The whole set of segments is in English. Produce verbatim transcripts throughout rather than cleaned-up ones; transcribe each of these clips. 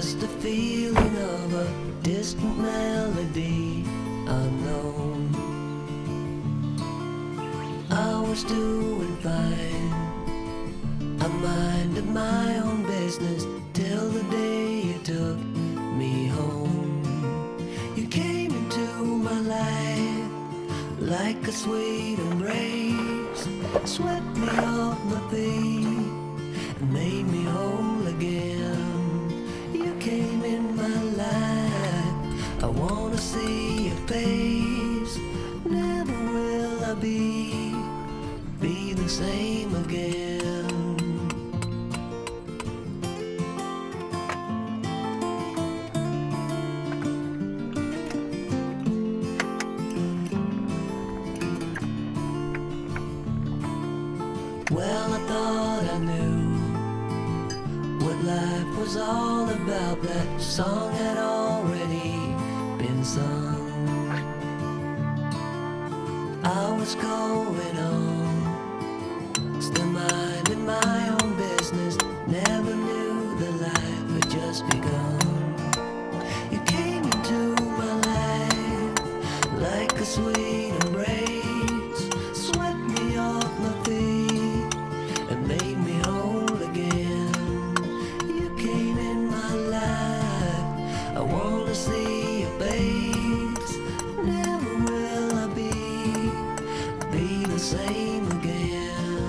just the feeling of a distant melody unknown. I was doing fine, I minded my own business till the day you took me home. You came into my life like a sweet embrace, swept me off my feet and made me whole again. You came in my life, I wanna see your face. Never will I be, be the same again. Well, I thought I knew what life was all about. That song had already been sung. I was going on, still minding my own business. Never knew the life had just begun. You came into my life like a sweet embrace, swept me off my feet and made me whole again. You came in my life, I wanna see your face. Never will I be, be the same again.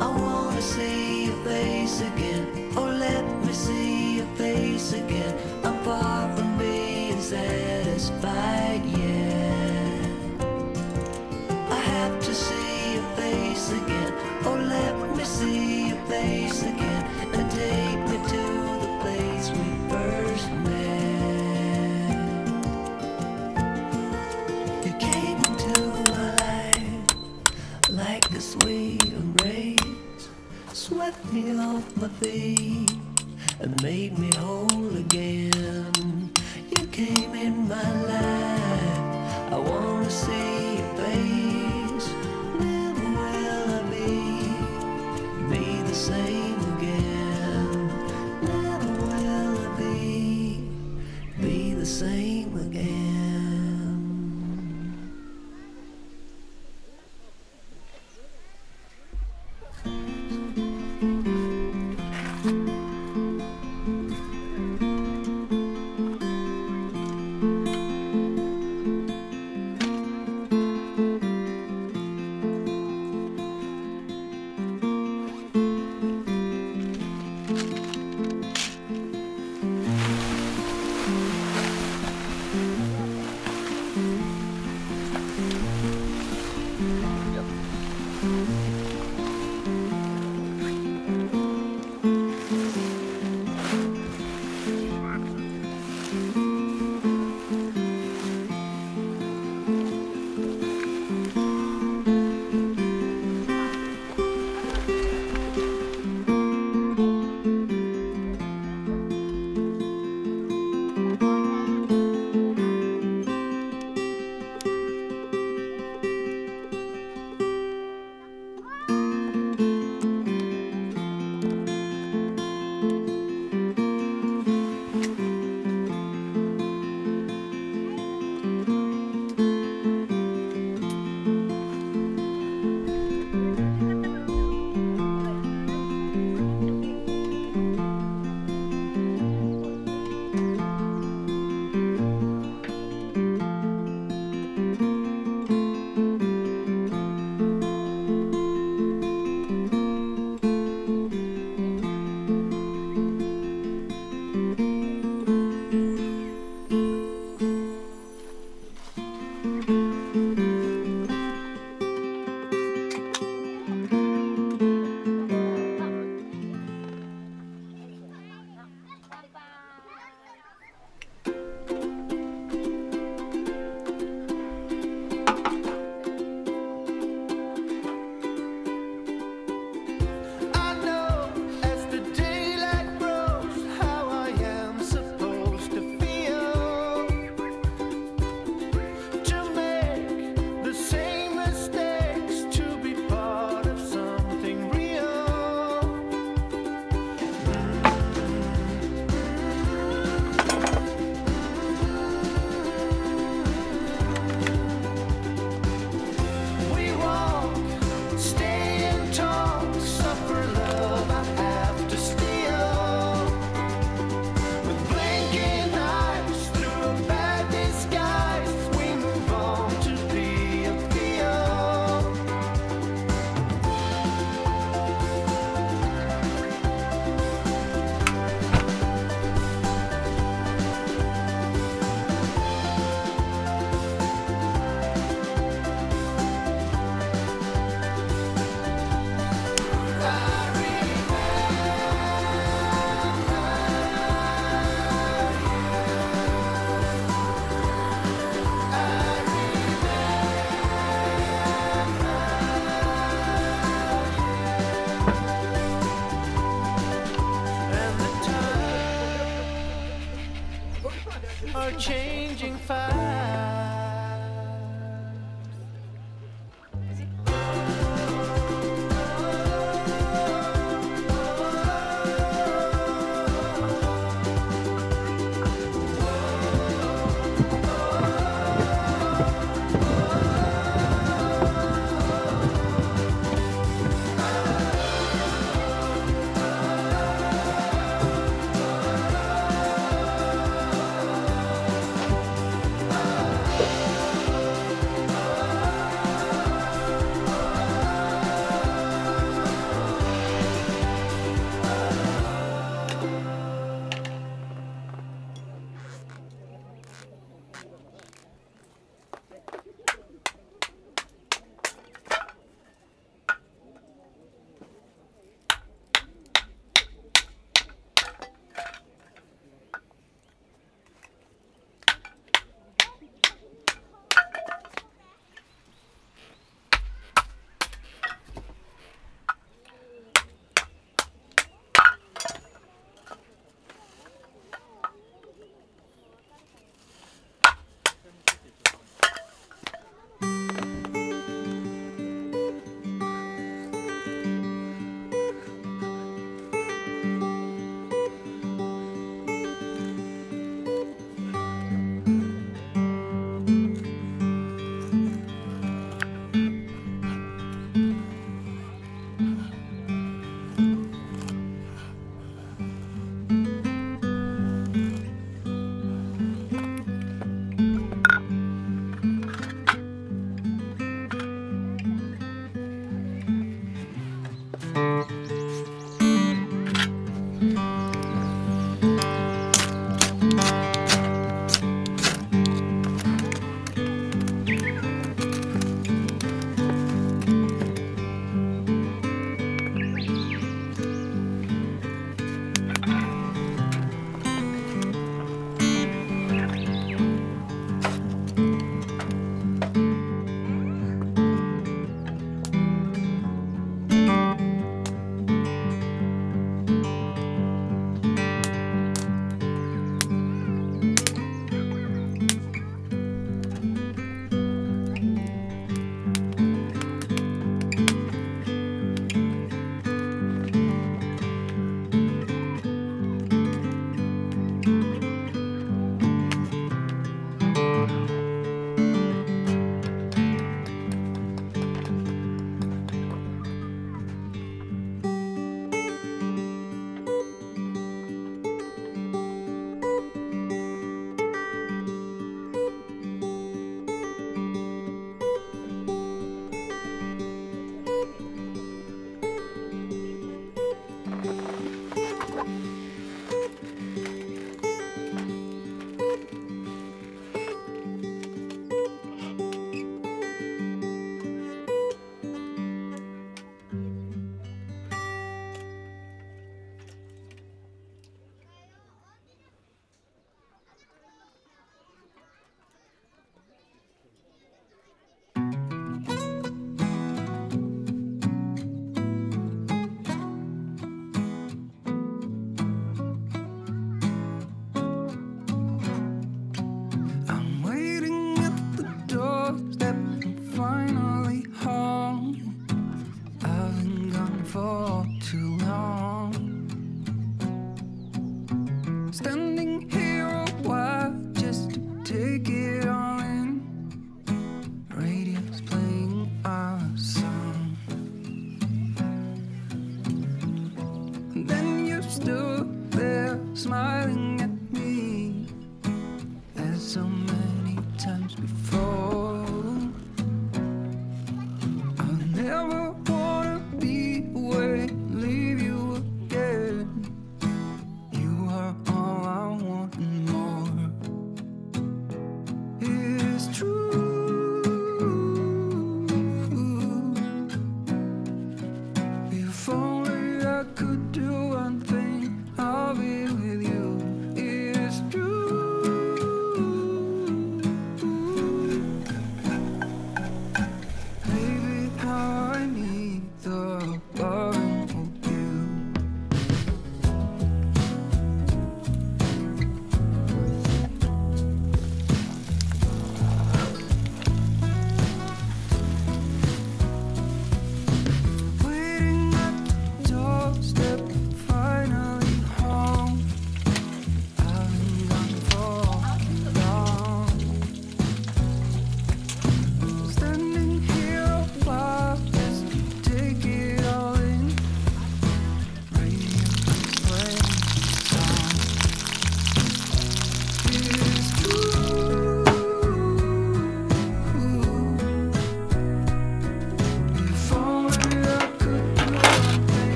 I wanna see your face again. Oh, let me see your face again. I'm far from being satisfied yet. I have to see again. Oh, let me see your face again, and take me to the place we first met. You came into my life like a sweet embrace, swept me off my feet and made me whole again. You came in my life, I wanna see your face. Same again, never will I be, be the same again. changing fast. Oh, smiling.